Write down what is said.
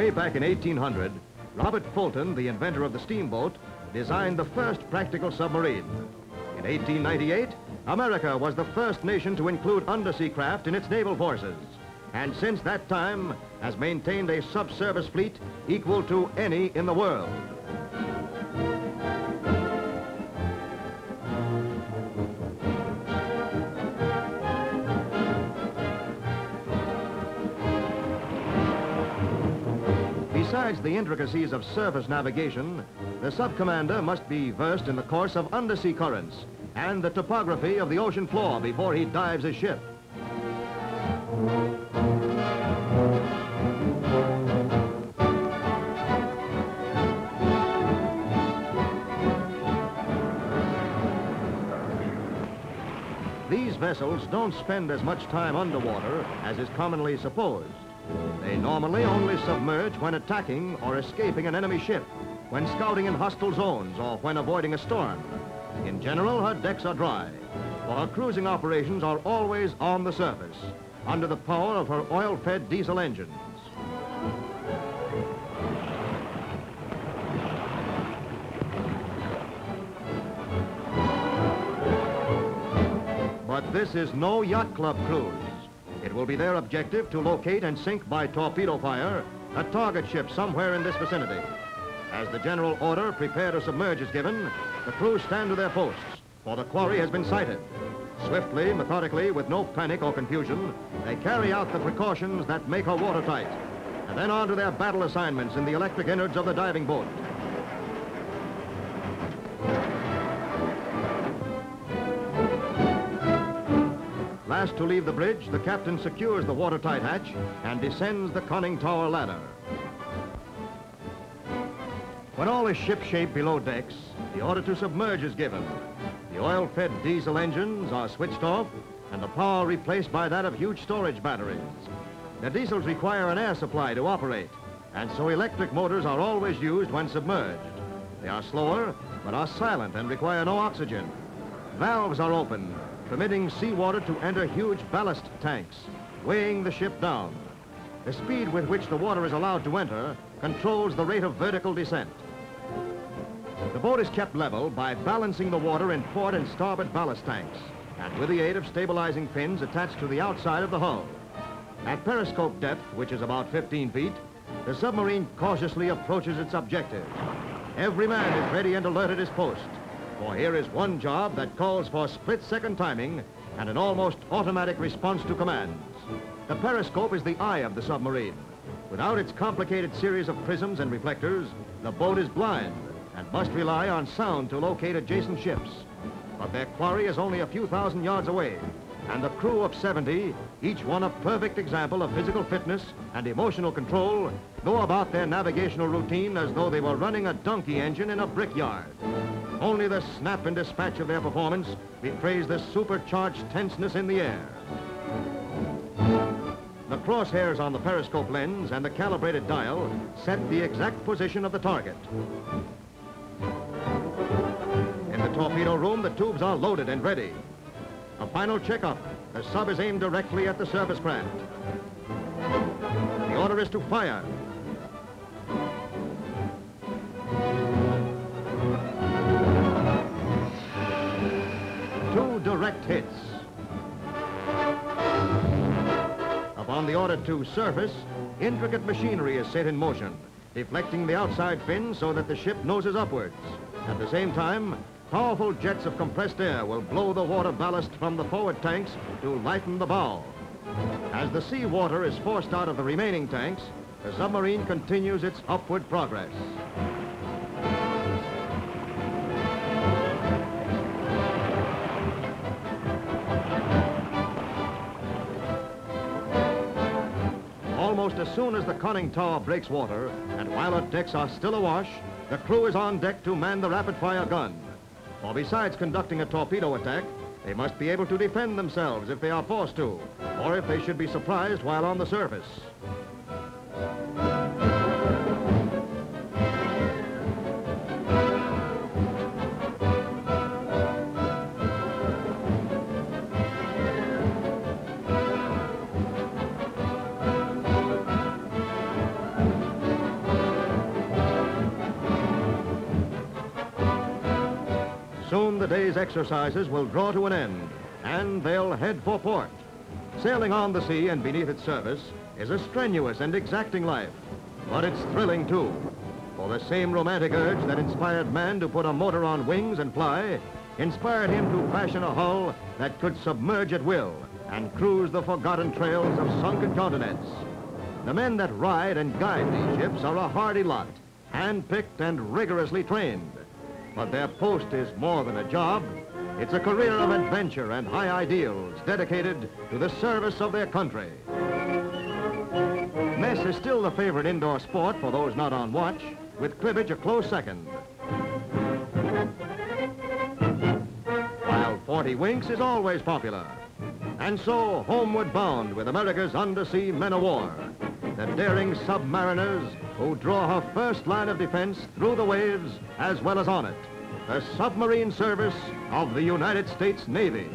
Way back in 1800, Robert Fulton, the inventor of the steamboat, designed the first practical submarine. In 1898, America was the first nation to include undersea craft in its naval forces, and since that time has maintained a subsurface fleet equal to any in the world. Besides the intricacies of surface navigation, the sub-commander must be versed in the course of undersea currents and the topography of the ocean floor before he dives his ship. These vessels don't spend as much time underwater as is commonly supposed. They normally only submerge when attacking or escaping an enemy ship, when scouting in hostile zones, or when avoiding a storm. In general, her decks are dry, for her cruising operations are always on the surface, under the power of her oil-fed diesel engines. But this is no yacht club cruise. It will be their objective to locate and sink by torpedo fire a target ship somewhere in this vicinity. As the general order, prepare to submerge, is given, the crew stand to their posts, for the quarry has been sighted. Swiftly, methodically, with no panic or confusion, they carry out the precautions that make her watertight, and then on to their battle assignments in the electric innards of the diving boat. Last to leave the bridge, the captain secures the watertight hatch and descends the conning tower ladder. When all is shipshape below decks, the order to submerge is given. The oil-fed diesel engines are switched off and the power replaced by that of huge storage batteries. The diesels require an air supply to operate, and so electric motors are always used when submerged. They are slower, but are silent and require no oxygen. Valves are open, permitting seawater to enter huge ballast tanks, weighing the ship down. The speed with which the water is allowed to enter controls the rate of vertical descent. The boat is kept level by balancing the water in port and starboard ballast tanks, and with the aid of stabilizing fins attached to the outside of the hull. At periscope depth, which is about 15 feet, the submarine cautiously approaches its objective. Every man is ready and alert at his post, for here is one job that calls for split-second timing and an almost automatic response to commands. The periscope is the eye of the submarine. Without its complicated series of prisms and reflectors, the boat is blind and must rely on sound to locate adjacent ships. But their quarry is only a few thousand yards away, and the crew of 70, each one a perfect example of physical fitness and emotional control, go about their navigational routine as though they were running a donkey engine in a brickyard. Only the snap and dispatch of their performance betrays the supercharged tenseness in the air. The crosshairs on the periscope lens and the calibrated dial set the exact position of the target. In the torpedo room, the tubes are loaded and ready. A final checkup. The sub is aimed directly at the surface craft. The order is to fire. Direct hits. Upon the order to surface, intricate machinery is set in motion, deflecting the outside fin so that the ship noses upwards. At the same time, powerful jets of compressed air will blow the water ballast from the forward tanks to lighten the bow. As the sea water is forced out of the remaining tanks, the submarine continues its upward progress. Almost as soon as the conning tower breaks water, and while her decks are still awash, the crew is on deck to man the rapid-fire gun. For besides conducting a torpedo attack, they must be able to defend themselves if they are forced to, or if they should be surprised while on the surface. soon the day's exercises will draw to an end, and they'll head for port. Sailing on the sea and beneath its surface is a strenuous and exacting life, but it's thrilling too. For the same romantic urge that inspired man to put a motor on wings and fly inspired him to fashion a hull that could submerge at will and cruise the forgotten trails of sunken continents. The men that ride and guide these ships are a hardy lot, hand-picked and rigorously trained. But their post is more than a job. It's a career of adventure and high ideals dedicated to the service of their country. Mess is still the favorite indoor sport for those not on watch, with cribbage a close second. While 40 winks is always popular. And so, homeward bound with America's undersea men-of-war, the daring submariners who draw her first line of defense through the waves as well as on it, the submarine service of the United States Navy.